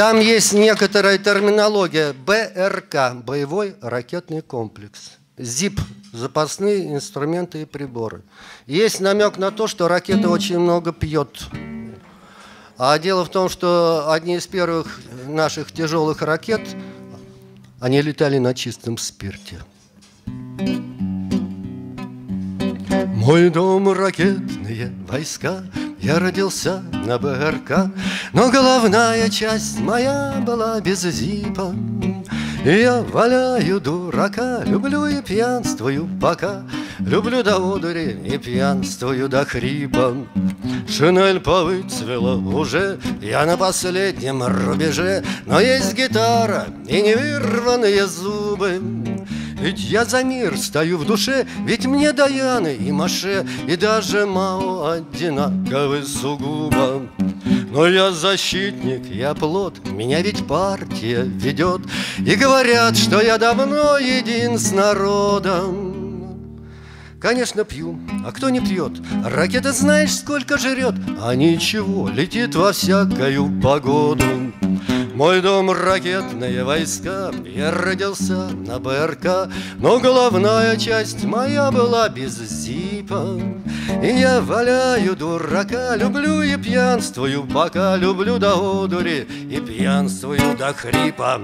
Там есть некоторая терминология. БРК – боевой ракетный комплекс. ЗИП – запасные инструменты и приборы. Есть намек на то, что ракета очень много пьет. А дело в том, что одни из первых наших тяжелых ракет, они летали на чистом спирте. Мой дом – ракетные войска. Я родился на БРК, но головная часть моя была без ЗИПа. И я валяю дурака, люблю и пьянствую пока, люблю до одури и пьянствую до хрипа. Шинель повыцвела уже, я на последнем рубеже, но есть гитара и невырванные зубы. Ведь я за мир стою в душе, ведь мне до Яны и Маше и даже Мао одинаковы сугубо. Но я защитник, я плод, меня ведь партия ведет, и говорят, что я давно един с народом. Конечно, пью, а кто не пьет? Ракета знаешь, сколько жрет, а ничего, летит во всякую погоду. Мой дом – ракетные войска, я родился на БРК, но головная часть моя была без ЗИПа. И я валяю дурака, люблю и пьянствую пока, люблю до одури и пьянствую до хрипа.